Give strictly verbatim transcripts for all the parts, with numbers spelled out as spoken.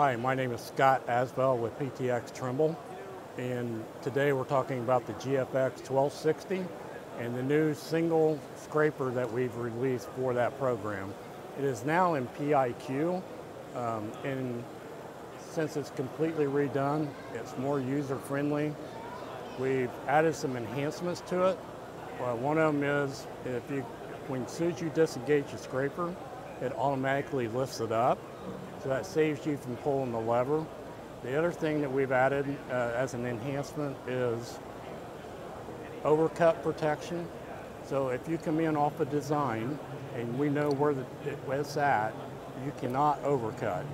Hi, my name is Scott Asbell with P T X Trimble, and today we're talking about the G F X twelve sixty and the new single scraper that we've released for that program. It is now in P I Q, um, and since it's completely redone, it's more user-friendly. We've added some enhancements to it. Well, one of them is if you, when as soon as you disengage your scraper, it automatically lifts it up. So that saves you from pulling the lever. The other thing that we've added uh, as an enhancement is overcut protection. So if you come in off a design and we know where the, it, it's at, you cannot overcut.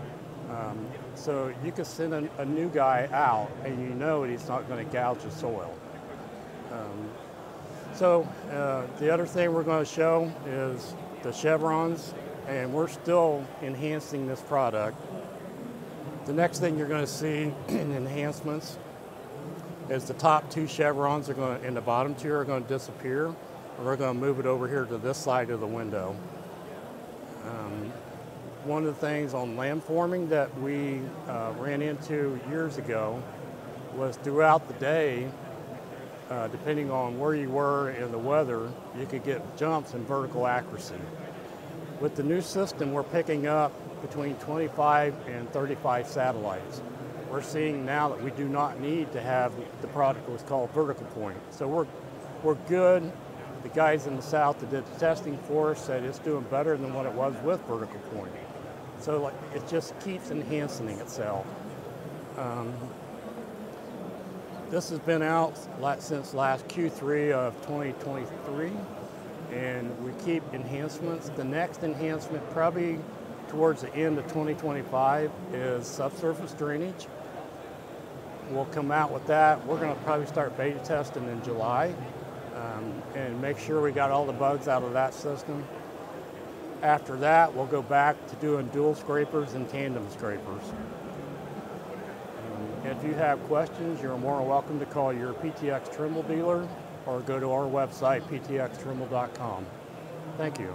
Um, so you can send a, a new guy out and you know he's not going to gouge the soil. Um, so uh, the other thing we're going to show is the chevrons. And we're still enhancing this product. The next thing you're gonna see in enhancements is the top two chevrons are gonna, and the bottom two are gonna disappear, and we're gonna move it over here to this side of the window. Um, one of the things on landforming that we uh, ran into years ago was throughout the day, uh, depending on where you were and the weather, you could get jumps in vertical accuracy. With the new system, we're picking up between twenty-five and thirty-five satellites. We're seeing now that we do not need to have the product that was called Vertical Point. So we're, we're good. The guys in the south that did the testing for us said it's doing better than what it was with Vertical Point. So like, it just keeps enhancing itself. Um, this has been out since last Q three of twenty twenty-three. And we keep enhancements. The next enhancement, probably towards the end of twenty twenty-five, is subsurface drainage. We'll come out with that. We're gonna probably start beta testing in July um, and make sure we got all the bugs out of that system. After that, we'll go back to doing dual scrapers and tandem scrapers. And if you have questions, you're more than welcome to call your P T X Trimble dealer or go to our website, P T X Trimble dot com. Thank you.